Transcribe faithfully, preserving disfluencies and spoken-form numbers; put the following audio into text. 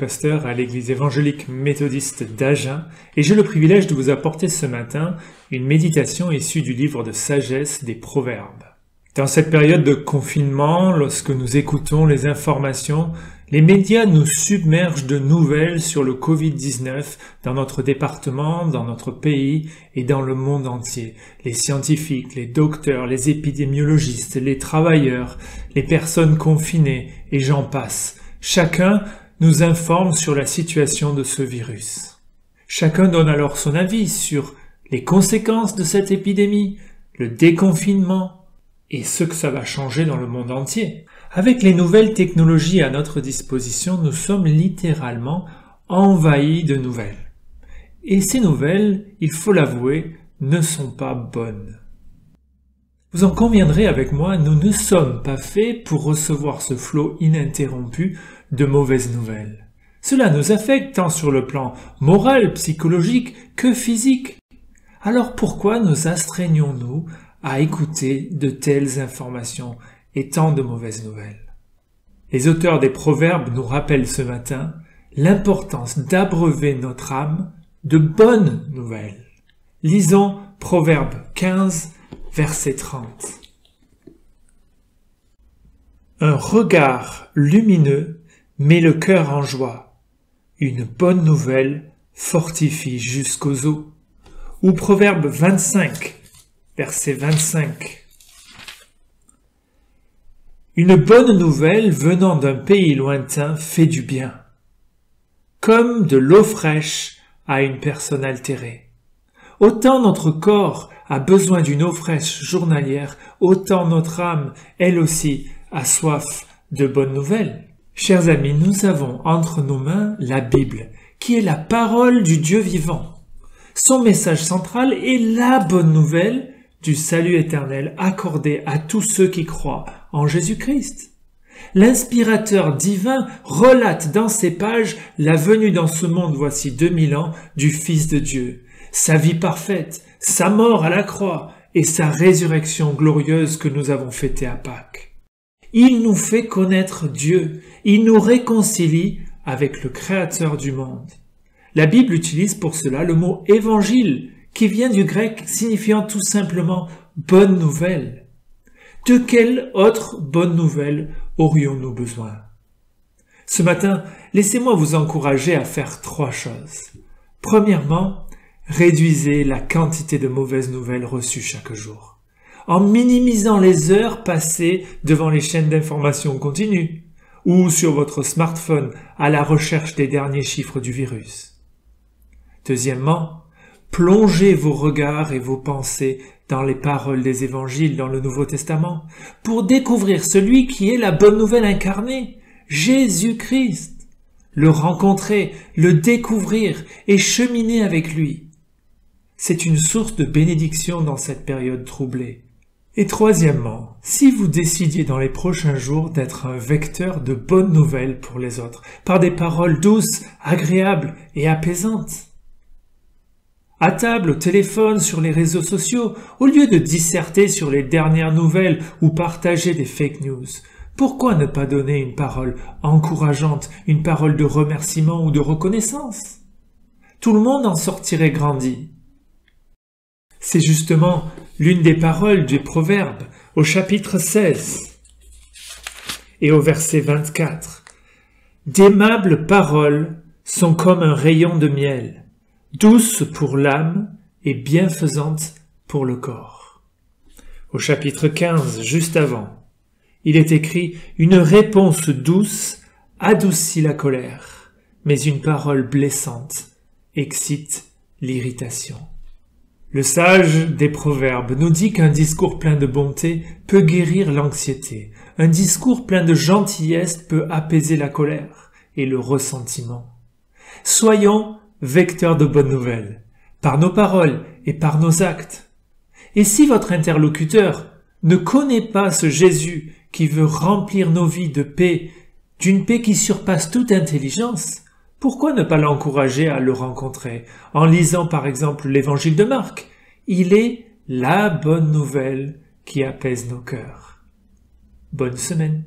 pasteur à l'église évangélique méthodiste d'Agen, et j'ai le privilège de vous apporter ce matin une méditation issue du livre de sagesse des Proverbes. Dans cette période de confinement, lorsque nous écoutons les informations, les médias nous submergent de nouvelles sur le Covid dix-neuf dans notre département, dans notre pays et dans le monde entier. Les scientifiques, les docteurs, les épidémiologistes, les travailleurs, les personnes confinées et j'en passe. Chacun nous informe sur la situation de ce virus. Chacun donne alors son avis sur les conséquences de cette épidémie, le déconfinement, et ce que ça va changer dans le monde entier. Avec les nouvelles technologies à notre disposition, nous sommes littéralement envahis de nouvelles. Et ces nouvelles, il faut l'avouer, ne sont pas bonnes. Vous en conviendrez avec moi, nous ne sommes pas faits pour recevoir ce flot ininterrompu de mauvaises nouvelles. Cela nous affecte tant sur le plan moral, psychologique que physique. Alors pourquoi nous astreignons-nous à écouter de telles informations et tant de mauvaises nouvelles? Les auteurs des Proverbes nous rappellent ce matin l'importance d'abreuver notre âme de bonnes nouvelles. Lisons Proverbes quinze, verset trente. Un regard lumineux met le cœur en joie. Une bonne nouvelle fortifie jusqu'aux os. Ou Proverbe vingt-cinq, verset vingt-cinq. Une bonne nouvelle venant d'un pays lointain fait du bien, comme de l'eau fraîche à une personne altérée. Autant notre corps a besoin d'une eau fraîche journalière, autant notre âme, elle aussi, a soif de bonnes nouvelles. Chers amis, nous avons entre nos mains la Bible, qui est la parole du Dieu vivant. Son message central est la bonne nouvelle du salut éternel accordé à tous ceux qui croient en Jésus-Christ. L'inspirateur divin relate dans ses pages la venue dans ce monde, voici deux mille ans, du Fils de Dieu, sa vie parfaite, sa mort à la croix et sa résurrection glorieuse que nous avons fêtée à Pâques. Il nous fait connaître Dieu, il nous réconcilie avec le Créateur du monde. La Bible utilise pour cela le mot « évangile » qui vient du grec signifiant tout simplement « bonne nouvelle ». De quelle autre bonne nouvelle aurions-nous besoin? Ce matin, laissez-moi vous encourager à faire trois choses. Premièrement, réduisez la quantité de mauvaises nouvelles reçues chaque jour, en minimisant les heures passées devant les chaînes d'information continue ou sur votre smartphone à la recherche des derniers chiffres du virus. Deuxièmement, plongez vos regards et vos pensées dans les paroles des évangiles dans le Nouveau Testament pour découvrir celui qui est la bonne nouvelle incarnée, Jésus-Christ. Le rencontrer, le découvrir et cheminer avec lui. C'est une source de bénédiction dans cette période troublée. Et troisièmement, si vous décidiez dans les prochains jours d'être un vecteur de bonnes nouvelles pour les autres, par des paroles douces, agréables et apaisantes, à table, au téléphone, sur les réseaux sociaux, au lieu de disserter sur les dernières nouvelles ou partager des fake news, pourquoi ne pas donner une parole encourageante, une parole de remerciement ou de reconnaissance? Tout le monde en sortirait grandi. C'est justement l'une des paroles du Proverbe au chapitre seize et au verset vingt-quatre. « D'aimables paroles sont comme un rayon de miel, douce pour l'âme et bienfaisante pour le corps. » Au chapitre quinze, juste avant, il est écrit « Une réponse douce adoucit la colère, mais une parole blessante excite l'irritation. » Le sage des Proverbes nous dit qu'un discours plein de bonté peut guérir l'anxiété. Un discours plein de gentillesse peut apaiser la colère et le ressentiment. Soyons vecteurs de bonnes nouvelles, par nos paroles et par nos actes. Et si votre interlocuteur ne connaît pas ce Jésus qui veut remplir nos vies de paix, d'une paix qui surpasse toute intelligence, pourquoi ne pas l'encourager à le rencontrer en lisant par exemple l'évangile de Marc? Il est la bonne nouvelle qui apaise nos cœurs. Bonne semaine.